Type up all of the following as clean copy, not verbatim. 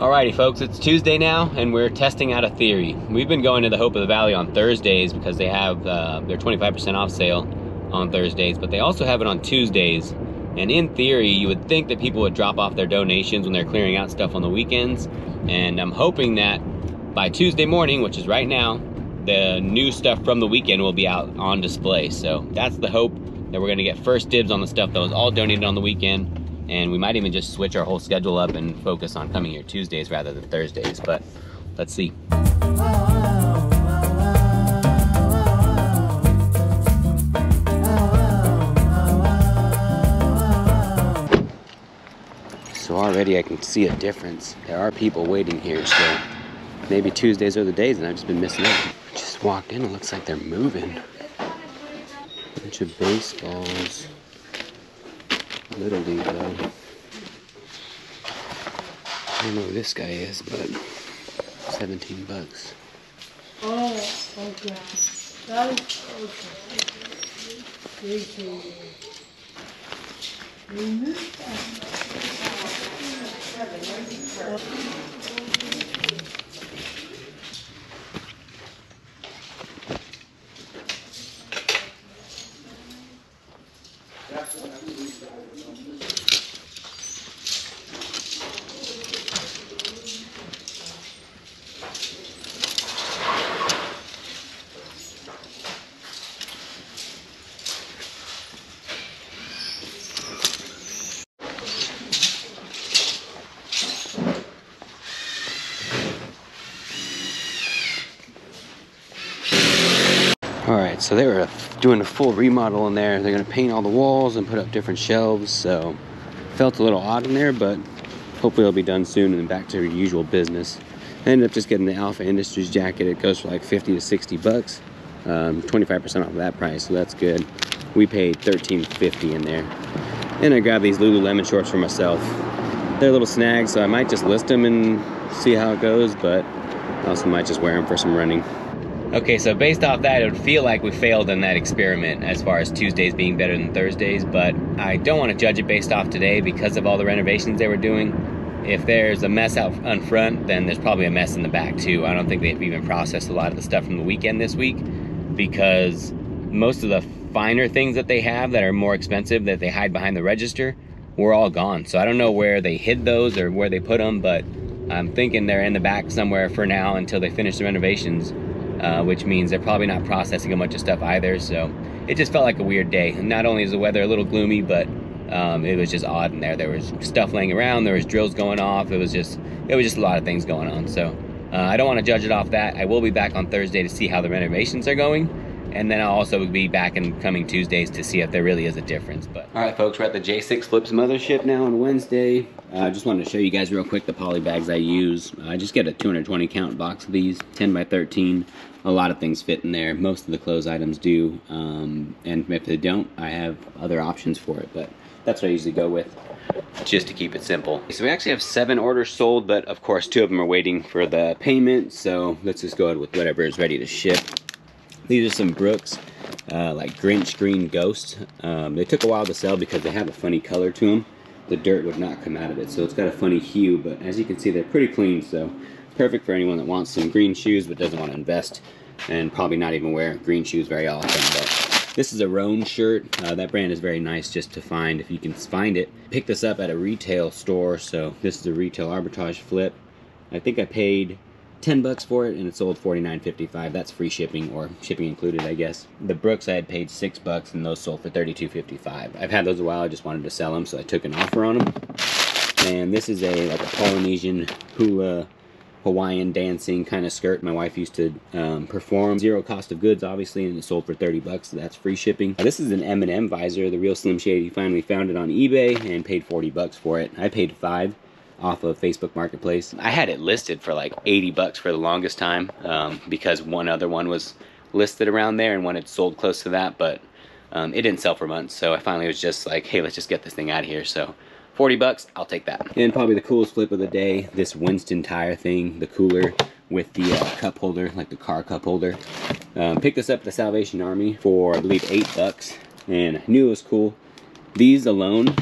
Alrighty folks, it's Tuesday now and we're testing out a theory. We've been going to the Hope of the Valley on Thursdays because they have their 25% off sale on Thursdays, but they also have it on Tuesdays. And in theory, you would think that people would drop off their donations when they're clearing out stuff on the weekends. And I'm hoping that by Tuesday morning, which is right now, the new stuff from the weekend will be out on display. So that's the hope, that we're gonna get first dibs on the stuff that was all donated on the weekend. And we might even just switch our whole schedule up and focus on coming here Tuesdays rather than Thursdays, but let's see. So already I can see a difference. There are people waiting here, so maybe Tuesdays are the days and I've just been missing out. Just walked in, it looks like they're moving. Bunch of baseballs. Little league though. I don't know who this guy is, but 17 bucks. Oh, okay. That is okay. Alright, so they were doing a full remodel in there. They're going to paint all the walls and put up different shelves, so felt a little odd in there, but hopefully it'll be done soon and back to their usual business. I ended up just getting the Alpha Industries jacket. It goes for like 50 to 60 bucks, 25% off of that price, so that's good. We paid $13.50 in there. And I grabbed these Lululemon shorts for myself. They're a little snag, so I might just list them and see how it goes, but I also might just wear them for some running. Okay, so based off that, it would feel like we failed in that experiment as far as Tuesdays being better than Thursdays, but I don't want to judge it based off today because of all the renovations they were doing. If there's a mess out in front, then there's probably a mess in the back too. I don't think they've even processed a lot of the stuff from the weekend this week because most of the finer things that they have that are more expensive that they hide behind the register were all gone. So I don't know where they hid those or where they put them, but I'm thinking they're in the back somewhere for now until they finish the renovations. Which means they're probably not processing a bunch of stuff either, so it just felt like a weird day. Not only is the weather a little gloomy, but it was just odd in there. There was stuff laying around, there was drills going off, it was just a lot of things going on. So I don't want to judge it off that. I will be back on Thursday to see how the renovations are going, and then I'll also be back in coming Tuesdays to see if there really is a difference. But all right folks, we're at the J6 Flips mothership now on Wednesday. I just wanted to show you guys real quick the poly bags I use. I just get a 220 count box of these, 10 by 13. A lot of things fit in there. Most of the clothes items do, and if they don't, I have other options for it, but that's what I usually go with, just to keep it simple. So we actually have 7 orders sold, but of course 2 of them are waiting for the payment, so let's just go ahead with whatever is ready to ship. These are some Brooks, like Grinch Green Ghost. They took a while to sell because they have a funny color to them. The dirt would not come out of it, so it's got a funny hue, but as you can see, they're pretty clean, so perfect for anyone that wants some green shoes but doesn't want to invest and probably not even wear green shoes very often. But this is a Rhone shirt. That brand is very nice just to find if you can find it. Pick this up at a retail store, so this is a retail arbitrage flip. I think I paid 10 bucks for it and it sold $49.55. That's free shipping or shipping included, I guess. The Brooks I had paid 6 bucks and those sold for $32.55. I've had those a while, I just wanted to sell them, so I took an offer on them. And this is like a Polynesian hula Hawaiian dancing kind of skirt. My wife used to perform. Zero cost of goods, obviously, and it sold for 30 bucks, so that's free shipping. This is an M&M visor. The Real Slim Shady finally found it on eBay and paid 40 bucks for it. I paid 5 off of Facebook Marketplace. I had it listed for like 80 bucks for the longest time because one other one was listed around there and one had sold close to that, but it didn't sell for months, so I finally was just like, hey, let's just get this thing out of here, so 40 bucks, I'll take that. And probably the coolest flip of the day, this Winston Tire thing, the cooler with the cup holder, like the car cup holder. Picked this up at the Salvation Army for, I believe, 8 bucks, and I knew it was cool. These alone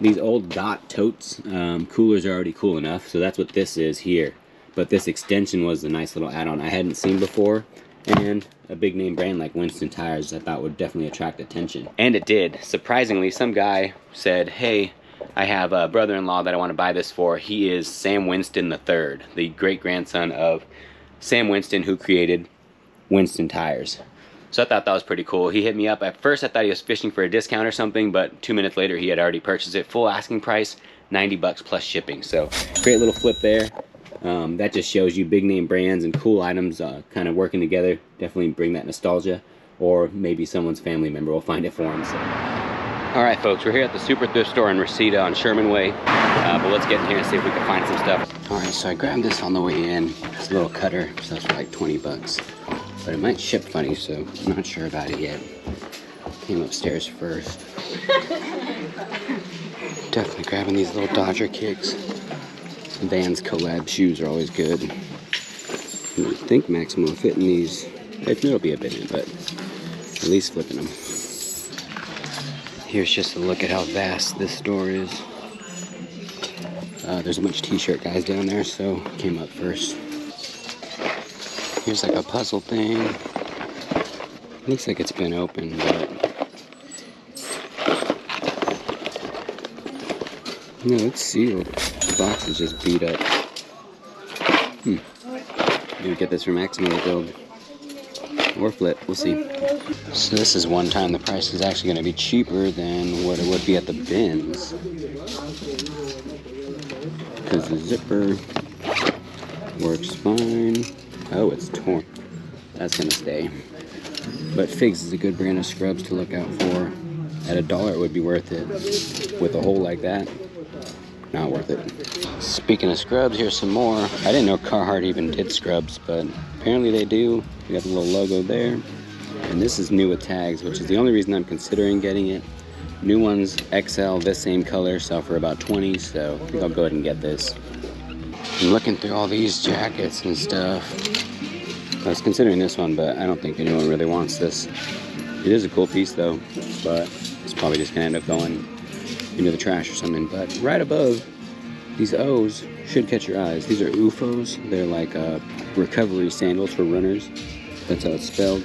these old Dot totes coolers are already cool enough, so that's what this is here. But this extension was a nice little add-on I hadn't seen before, and a big name brand like Winston Tires I thought would definitely attract attention. And it did. Surprisingly, some guy said, hey, I have a brother-in-law that I want to buy this for. He is Sam Winston III, the great-grandson of Sam Winston, who created Winston Tires. So I thought that was pretty cool. He hit me up. At first I thought he was fishing for a discount or something, but 2 minutes later he had already purchased it. Full asking price, 90 bucks plus shipping. So great little flip there. That just shows you big name brands and cool items kind of working together. Definitely bring that nostalgia, or maybe someone's family member will find it for them. So. All right, folks, we're here at the Super Thrift Store in Reseda on Sherman Way, but let's get in here and see if we can find some stuff. All right, so I grabbed this on the way in. It's a little cutter, so it's for like 20 bucks. But it might ship funny, so I'm not sure about it yet. Came upstairs first. Definitely grabbing these little Dodger kicks. Vans collab shoes are always good. And I think Maximo will fit in these. It'll be a bit, but at least flipping them. Here's just a look at how vast this store is. There's a bunch of t-shirt guys down there, so came up first. Here's like a puzzle thing. Looks like it's been open, but no, it's sealed. The box is just beat up. Maybe get this from Maximo to build or flip. We'll see. So this is one time the price is actually going to be cheaper than what it would be at the bins, because the zipper works fine. Oh, it's torn. That's gonna stay. But Figs is a good brand of scrubs to look out for. At $1 it would be worth it. With a hole like that, not worth it. Speaking of scrubs, here's some more. I didn't know Carhartt even did scrubs, but apparently they do. We got the little logo there. And this is new with tags, which is the only reason I'm considering getting it. New ones, XL, this same color, sell for about 20, so I think I'll go ahead and get this. I'm looking through all these jackets and stuff. I was considering this one, but I don't think anyone really wants this. It is a cool piece though, but it's probably just gonna end up going into the trash or something. But right above these O's should catch your eyes. These are UFOs. They're like recovery sandals for runners. That's how it's spelled.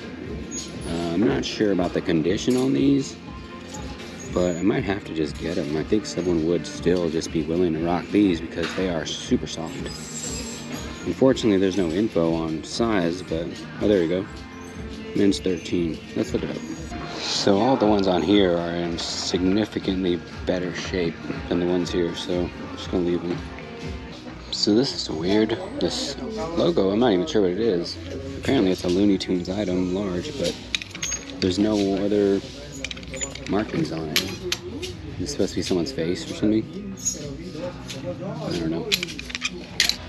I'm not sure about the condition on these, but I might have to just get them. I think someone would still just be willing to rock these because they are super soft. Unfortunately, there's no info on size, but, oh, there you go. Men's 13, let's look it up. So all the ones on here are in significantly better shape than the ones here, so I'm just gonna leave them. So this is weird, this logo, I'm not even sure what it is. Apparently it's a Looney Tunes item, large, but there's no other markings on it. Is this supposed to be someone's face or something? I don't know.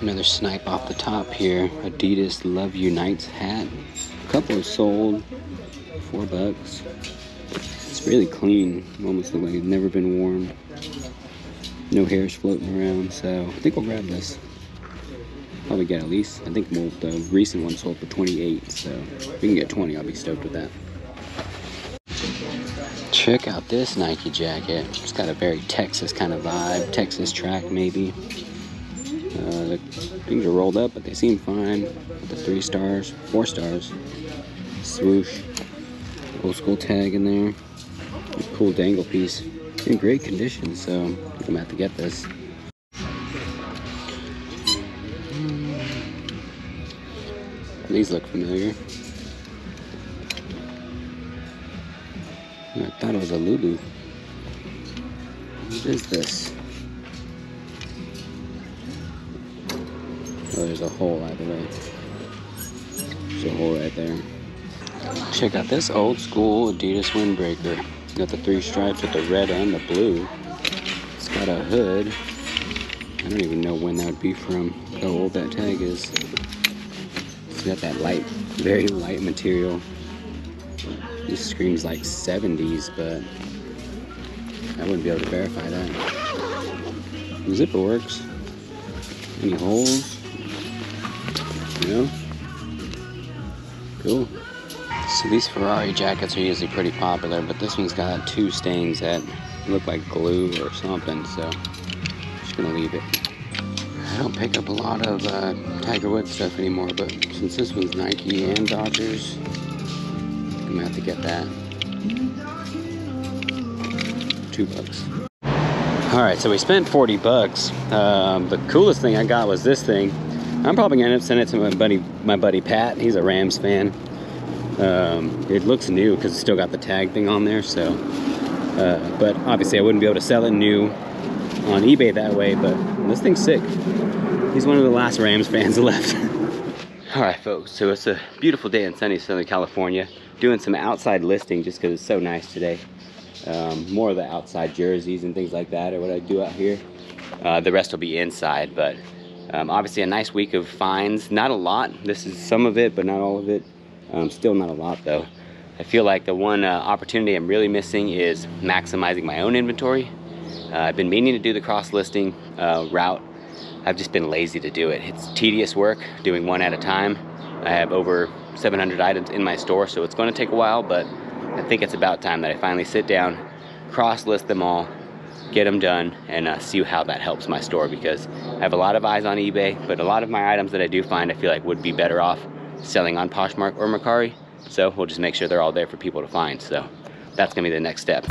Another snipe off the top here. Adidas Love Unites hat. A couple of sold. $4. It's really clean. Almost looks like it's never been worn. No hairs floating around, so I think we'll grab this. Probably get at least. I think the recent one sold for 28, so if we can get 20, I'll be stoked with that. Check out this Nike jacket. It's got a very Texas kind of vibe. Texas track, maybe. The things are rolled up, but they seem fine. With the 3 stars, 4 stars. Swoosh. Old school tag in there. Cool dangle piece. In great condition, so I'm going to have to get this. These look familiar. I thought it was a Lulu. What is this? Oh, there's a hole either way. There's a hole right there. Check out this old school Adidas windbreaker. Got the 3 stripes with the red and the blue. It's got a hood. I don't even know when that would be from. How old that tag is. It's got that light, very light material. This screams like 70s, but I wouldn't be able to verify that. The zipper works. Any holes? No? Cool. So these Ferrari jackets are usually pretty popular, but this one's got 2 stains that It looked like glue or something, so I'm just going to leave it. I don't pick up a lot of Tiger Woods stuff anymore, but since this one's Nike and Dodgers, I'm going to have to get that. $2. Alright, so we spent $40. The coolest thing I got was this thing. I'm probably going to end up sending it to my buddy Pat. He's a Rams fan. It looks new because it's still got the tag thing on there, so but obviously I wouldn't be able to sell it new on eBay that way, but this thing's sick. He's one of the last Rams fans left. Alright folks, so it's a beautiful day in sunny Southern California. Doing some outside listing just because it's so nice today. More of the outside jerseys and things like that are what I do out here. The rest will be inside, but obviously a nice week of finds. Not a lot. This is some of it, but not all of it. Still not a lot though. I feel like the one opportunity I'm really missing is maximizing my own inventory. I've been meaning to do the cross-listing route. I've just been lazy to do it. It's tedious work doing one at a time. I have over 700 items in my store, so it's going to take a while, but I think it's about time that I finally sit down, cross-list them all, get them done, and see how that helps my store, because I have a lot of eyes on eBay, but a lot of my items that I do find I feel like would be better off selling on Poshmark or Mercari, so we'll just make sure they're all there for people to find. So that's gonna be the next step.